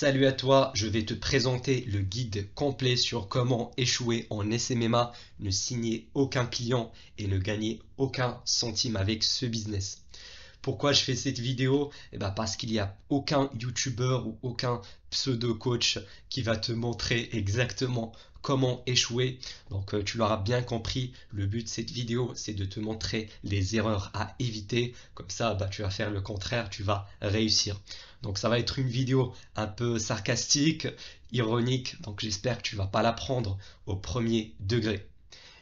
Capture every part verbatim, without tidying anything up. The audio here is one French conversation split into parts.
Salut à toi, je vais te présenter le guide complet sur comment échouer en S M M A, ne signer aucun client et ne gagner aucun centime avec ce business. Pourquoi je fais cette vidéo? Eh bien parce qu'il n'y a aucun youtubeur ou aucun pseudo-coach qui va te montrer exactement comment échouer. Donc tu l'auras bien compris, le but de cette vidéo c'est de te montrer les erreurs à éviter. Comme ça, bah, tu vas faire le contraire, tu vas réussir. Donc ça va être une vidéo un peu sarcastique, ironique, donc j'espère que tu ne vas pas la prendre au premier degré.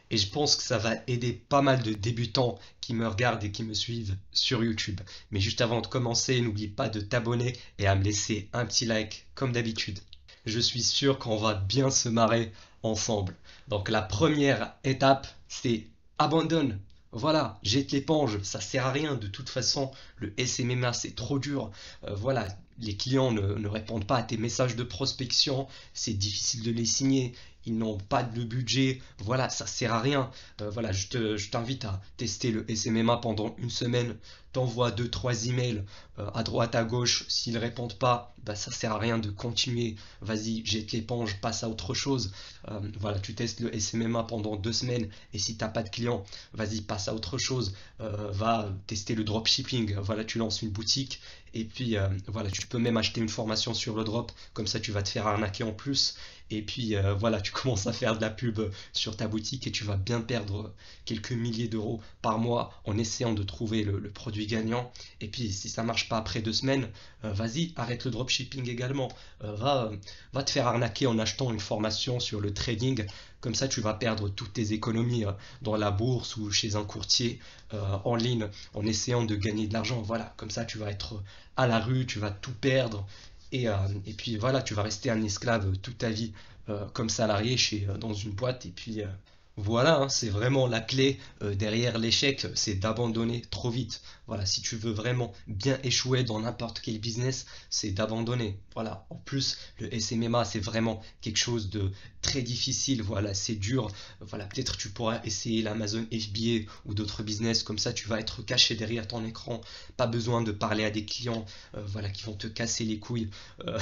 Et je pense que ça va aider pas mal de débutants qui me regardent et qui me suivent sur YouTube. Mais juste avant de commencer, n'oublie pas de t'abonner et à me laisser un petit like comme d'habitude. Je suis sûr qu'on va bien se marrer ensemble. Donc la première étape, c'est abandonne. Voilà, jette l'éponge, ça sert à rien de toute façon, le S M M A c'est trop dur, euh, voilà, les clients ne, ne répondent pas à tes messages de prospection, c'est difficile de les signer, ils n'ont pas de budget, voilà, ça sert à rien, euh, voilà, je t'invite à tester le S M M A pendant une semaine, t'envoies deux trois emails euh, à droite à gauche, s'ils ne répondent pas, bah, ça sert à rien de continuer, vas-y, jette l'éponge, passe à autre chose, euh, voilà, tu testes le S M M A pendant deux semaines, et si tu n'as pas de clients, vas-y, passe à autre chose, euh, va tester le dropshipping, voilà, tu lances une boutique, et puis euh, voilà, tu peux même acheter une formation sur le drop, comme ça tu vas te faire arnaquer en plus, et puis euh, voilà, tu commences à faire de la pub sur ta boutique et tu vas bien perdre quelques milliers d'euros par mois en essayant de trouver le, le produit gagnant. Et puis si ça marche pas après deux semaines, euh, vas-y, arrête le dropshipping également, euh, va, euh, va te faire arnaquer en achetant une formation sur le trading, comme ça tu vas perdre toutes tes économies euh, dans la bourse ou chez un courtier euh, en ligne en essayant de gagner de l'argent, voilà, comme ça tu vas être à la rue, tu vas tout perdre. Et, euh, et puis voilà, tu vas rester un esclave toute ta vie euh, comme salarié chez, euh, dans une boîte. Et puis euh, voilà, hein, c'est vraiment la clé euh, derrière l'échec, c'est d'abandonner trop vite. Voilà, si tu veux vraiment bien échouer dans n'importe quel business, c'est d'abandonner. Voilà, en plus, le S M M A, c'est vraiment quelque chose de très difficile. Voilà, c'est dur. Voilà, peut-être tu pourras essayer l'Amazon F B A ou d'autres business. Comme ça, tu vas être caché derrière ton écran. Pas besoin de parler à des clients euh, voilà, qui vont te casser les couilles. Euh,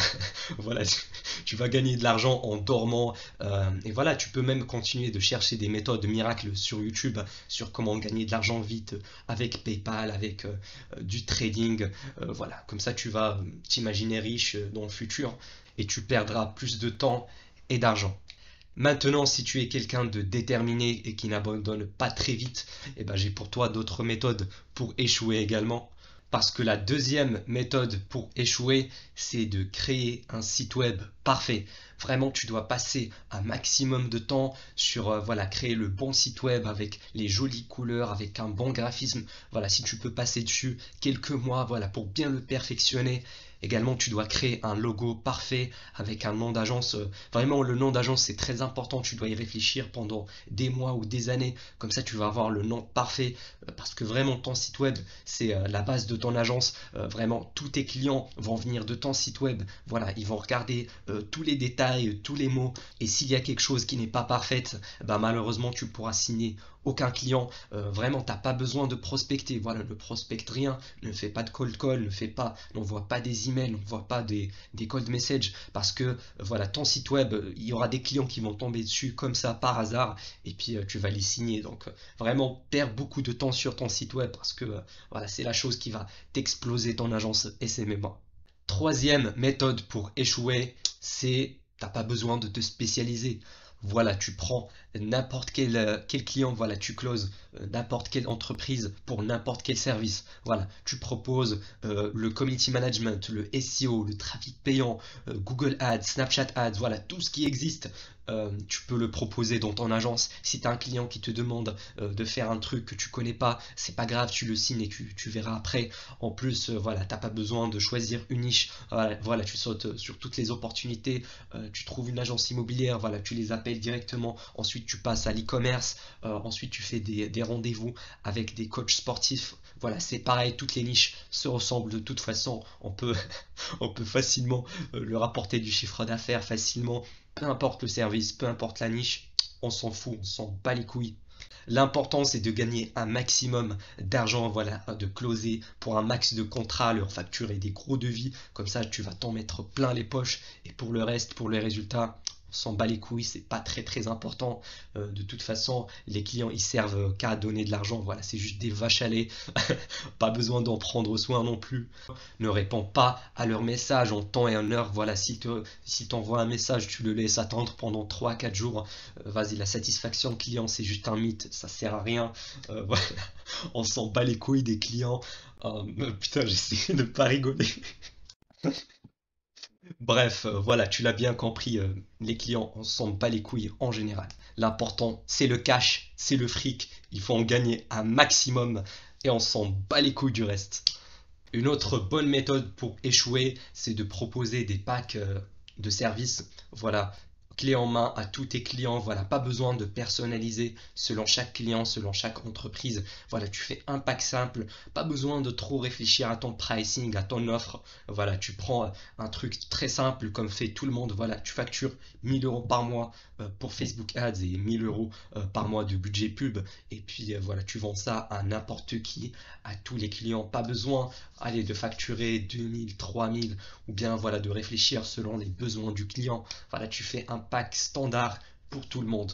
voilà, tu, tu vas gagner de l'argent en dormant. Euh, et voilà, tu peux même continuer de chercher des méthodes miracles sur YouTube sur comment gagner de l'argent vite avec PayPal, avec du trading, euh, voilà, comme ça tu vas t'imaginer riche dans le futur et tu perdras plus de temps et d'argent. Maintenant, si tu es quelqu'un de déterminé et qui n'abandonne pas très vite, eh ben, j'ai pour toi d'autres méthodes pour échouer également, parce que la deuxième méthode pour échouer, c'est de créer un site web parfait. Vraiment, tu dois passer un maximum de temps sur euh, voilà, créer le bon site web avec les jolies couleurs, avec un bon graphisme. Voilà, si tu peux passer dessus quelques mois, voilà, pour bien le perfectionner. Également, tu dois créer un logo parfait avec un nom d'agence. Vraiment, le nom d'agence, c'est très important. Tu dois y réfléchir pendant des mois ou des années. Comme ça, tu vas avoir le nom parfait. Parce que vraiment, ton site web, c'est la base de ton agence. Vraiment, tous tes clients vont venir de ton site web. Voilà, ils vont regarder tous les détails, tous les mots. Et s'il y a quelque chose qui n'est pas parfait, bah, malheureusement, tu pourras signer aucun client. Euh, vraiment, tu n'as pas besoin de prospecter. Voilà, ne prospecte rien, ne fais pas de cold call, ne fais pas, n'envoie pas des emails, n'envoie pas des, des cold messages, parce que euh, voilà, ton site web, euh, il y aura des clients qui vont tomber dessus comme ça par hasard, et puis euh, tu vas les signer. Donc euh, vraiment, perds beaucoup de temps sur ton site web, parce que euh, voilà, c'est la chose qui va t'exploser ton agence S M M A. Troisième méthode pour échouer, c'est t'as pas besoin de te spécialiser. Voilà, tu prends n'importe quel, quel client, voilà, tu closes n'importe quelle entreprise pour n'importe quel service. Voilà, tu proposes euh, le community management, le S E O, le trafic payant, euh, Google Ads, Snapchat Ads, voilà, tout ce qui existe. Euh, tu peux le proposer dans ton agence. Si tu as un client qui te demande euh, de faire un truc que tu connais pas, c'est pas grave, tu le signes et tu, tu verras après. En plus, euh, voilà, t'as pas besoin de choisir une niche. Voilà, voilà, tu sautes sur toutes les opportunités. Euh, tu trouves une agence immobilière, voilà, tu les appelles directement. Ensuite, tu passes à l'e-commerce. Euh, ensuite, tu fais des, des rendez-vous avec des coachs sportifs. Voilà, c'est pareil, toutes les niches se ressemblent de toute façon. On peut, on peut facilement euh, leur apporter du chiffre d'affaires facilement. Peu importe le service, peu importe la niche, on s'en fout, on s'en bat les couilles. L'important, c'est de gagner un maximum d'argent, voilà, de closer pour un max de contrats, leur facturer des gros devis. Comme ça, tu vas t'en mettre plein les poches. Et pour le reste, pour les résultats, on s'en bat les couilles, c'est pas très très important. Euh, de toute façon, les clients, ils servent qu'à donner de l'argent. Voilà, c'est juste des vaches à lait. Pas besoin d'en prendre soin non plus. Ne réponds pas à leurs messages en temps et en heure. Voilà, si tu si t'envoies un message, tu le laisses attendre pendant trois quatre jours. Euh, Vas-y, la satisfaction client, c'est juste un mythe. Ça sert à rien. Euh, voilà, on s'en bat les couilles des clients. Euh, putain, j'essaie de pas rigoler. Bref, euh, voilà, tu l'as bien compris, euh, les clients, on s'en bat les couilles en général. L'important, c'est le cash, c'est le fric, il faut en gagner un maximum et on s'en bat les couilles du reste. Une autre bonne méthode pour échouer, c'est de proposer des packs euh, de services, voilà, clé en main à tous tes clients, voilà, pas besoin de personnaliser selon chaque client, selon chaque entreprise. Voilà, tu fais un pack simple, pas besoin de trop réfléchir à ton pricing, à ton offre. Voilà, tu prends un truc très simple comme fait tout le monde. Voilà, tu factures mille euros par mois pour Facebook Ads et mille euros par mois de budget pub. Et puis voilà, tu vends ça à n'importe qui, à tous les clients. Pas besoin, allez, de facturer deux mille, trois mille ou bien voilà, de réfléchir selon les besoins du client. Voilà, tu fais un pack standard pour tout le monde,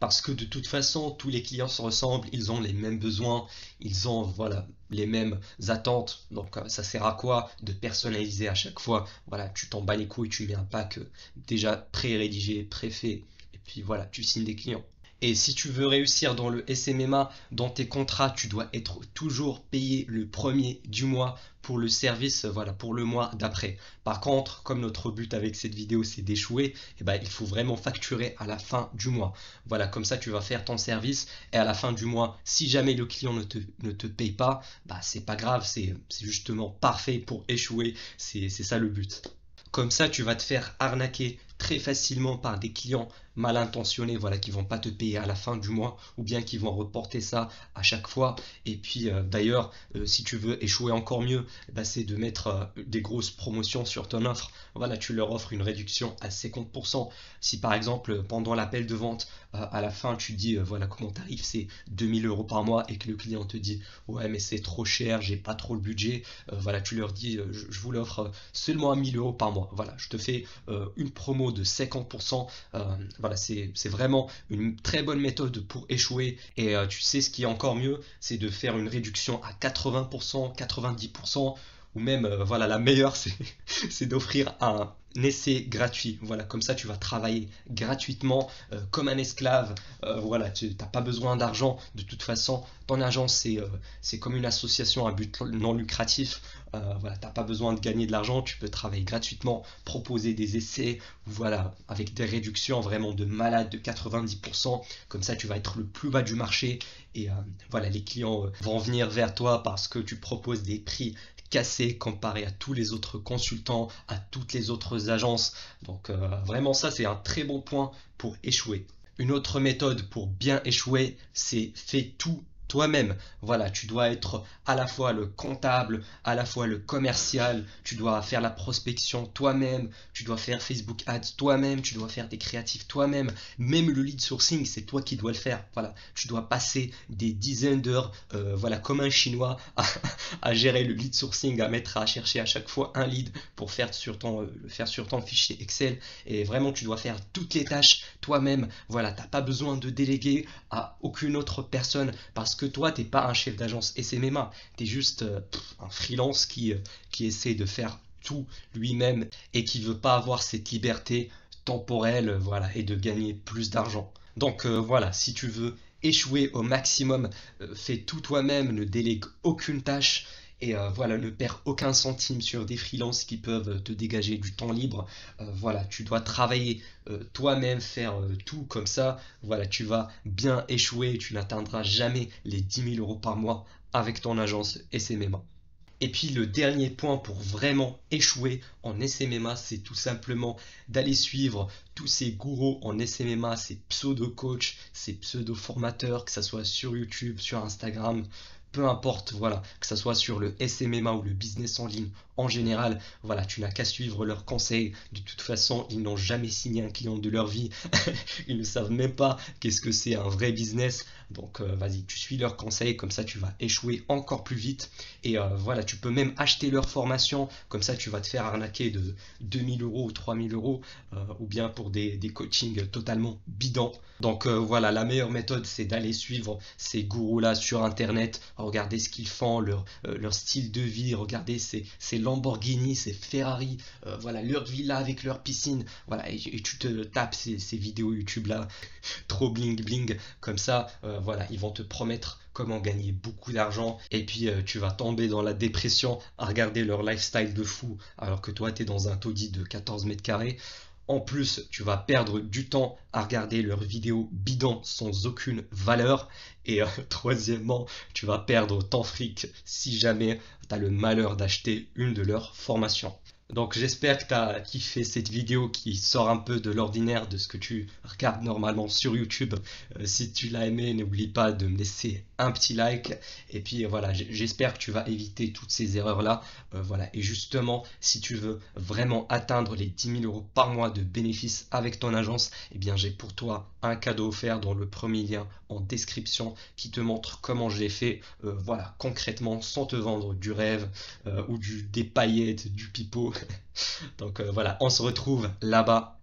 parce que de toute façon tous les clients se ressemblent, ils ont les mêmes besoins, ils ont voilà les mêmes attentes, donc ça sert à quoi de personnaliser à chaque fois. Voilà, tu t'en bats les couilles, tu mets un pack déjà pré-rédigé, pré-fait, et puis voilà, tu signes des clients. Et si tu veux réussir dans le S M M A, dans tes contrats, tu dois être toujours payé le premier du mois pour le service, voilà, pour le mois d'après. Par contre, comme notre but avec cette vidéo, c'est d'échouer, eh ben, il faut vraiment facturer à la fin du mois. Voilà, comme ça, tu vas faire ton service et à la fin du mois, si jamais le client ne te, ne te paye pas, bah, c'est pas grave, c'est justement parfait pour échouer, c'est ça le but. Comme ça, tu vas te faire arnaquer très facilement par des clients mal intentionnés, voilà, qui vont pas te payer à la fin du mois ou bien qui vont reporter ça à chaque fois. Et puis euh, d'ailleurs, euh, si tu veux échouer encore mieux, bah, c'est de mettre euh, des grosses promotions sur ton offre. Voilà, tu leur offres une réduction à cinquante pour cent. Si par exemple, pendant l'appel de vente, euh, à la fin, tu dis, euh, voilà, comment tarif, c'est deux mille euros par mois et que le client te dit, ouais, mais c'est trop cher, j'ai pas trop le budget. Euh, voilà, tu leur dis, euh, je, je vous l'offre seulement à mille euros par mois. Voilà, je te fais euh, une promo de cinquante pour cent. Euh, voilà, c'est vraiment une très bonne méthode pour échouer. Et euh, tu sais ce qui est encore mieux, c'est de faire une réduction à quatre-vingts pour cent, quatre-vingt-dix pour cent, ou même euh, voilà, la meilleure, c'est d'offrir un essai gratuit. Voilà, comme ça tu vas travailler gratuitement euh, comme un esclave. Euh, voilà, tu n'as pas besoin d'argent. De toute façon, ton agence, c'est euh, c'est comme une association à but non lucratif. Euh, voilà, tu n'as pas besoin de gagner de l'argent, tu peux travailler gratuitement, proposer des essais, voilà, avec des réductions vraiment de malade de quatre-vingt-dix pour cent. Comme ça, tu vas être le plus bas du marché et euh, voilà, les clients euh, vont venir vers toi parce que tu proposes des prix cassés comparé à tous les autres consultants, à toutes les autres agences. Donc euh, vraiment, ça, c'est un très bon point pour échouer. Une autre méthode pour bien échouer, c'est fais tout toi-même. Voilà, tu dois être à la fois le comptable, à la fois le commercial, tu dois faire la prospection toi-même, tu dois faire Facebook Ads toi-même, tu dois faire des créatifs toi-même, même le lead sourcing, c'est toi qui dois le faire. Voilà, tu dois passer des dizaines d'heures, euh, voilà, comme un chinois, à, à gérer le lead sourcing, à mettre à chercher à chaque fois un lead pour faire sur ton, euh, faire sur ton fichier Excel. Et vraiment, tu dois faire toutes les tâches toi-même. Voilà, tu n'as pas besoin de déléguer à aucune autre personne parce que toi, t'es pas un chef d'agence S M M A, t'es juste euh, un freelance qui, euh, qui essaie de faire tout lui-même et qui veut pas avoir cette liberté temporelle, euh, voilà, et de gagner plus d'argent. Donc euh, voilà, si tu veux échouer au maximum, euh, fais tout toi-même, ne délègue aucune tâche. Et euh, voilà, ne perds aucun centime sur des freelances qui peuvent te dégager du temps libre. Euh, voilà, tu dois travailler euh, toi-même, faire euh, tout comme ça. Voilà, tu vas bien échouer, tu n'atteindras jamais les dix mille euros par mois avec ton agence S M M A. Et puis le dernier point pour vraiment échouer en S M M A, c'est tout simplement d'aller suivre tous ces gourous en S M M A, ces pseudo-coachs, ces pseudo-formateurs, que ce soit sur YouTube, sur Instagram, peu importe, voilà, que ce soit sur le S M M A ou le business en ligne en général, voilà, tu n'as qu'à suivre leurs conseils. De toute façon, ils n'ont jamais signé un client de leur vie, ils ne savent même pas qu'est-ce que c'est un vrai business, donc euh, vas-y, tu suis leurs conseils, comme ça tu vas échouer encore plus vite, et euh, voilà, tu peux même acheter leur formation, comme ça tu vas te faire arnaquer de deux mille euros ou trois mille euros, euh, ou bien pour des, des coachings totalement bidons. Donc euh, voilà, la meilleure méthode, c'est d'aller suivre ces gourous là sur internet, regarder ce qu'ils font, leur, euh, leur style de vie, regarder ces, ces Lamborghini, ces Ferrari, euh, voilà, leur villa avec leur piscine, voilà, et, et tu te tapes ces, ces vidéos YouTube là, trop bling bling, comme ça, euh, voilà, ils vont te promettre comment gagner beaucoup d'argent, et puis euh, tu vas tomber dans la dépression à regarder leur lifestyle de fou, alors que toi tu es dans un taudis de quatorze mètres carrés. En plus, tu vas perdre du temps à regarder leurs vidéos bidons sans aucune valeur. Et euh, troisièmement, tu vas perdre ton fric si jamais tu as le malheur d'acheter une de leurs formations. Donc j'espère que tu as kiffé cette vidéo qui sort un peu de l'ordinaire de ce que tu regardes normalement sur YouTube. Euh, si tu l'as aimé, n'oublie pas de me laisser un petit like. Et puis euh, voilà, j'espère que tu vas éviter toutes ces erreurs-là. Euh, voilà. Et justement, si tu veux vraiment atteindre les dix mille euros par mois de bénéfices avec ton agence, eh bien j'ai pour toi un cadeau offert dans le premier lien en description qui te montre comment je l'ai fait, euh, voilà, concrètement, sans te vendre du rêve euh, ou du, des paillettes, du pipeau. Donc euh, voilà, on se retrouve là-bas.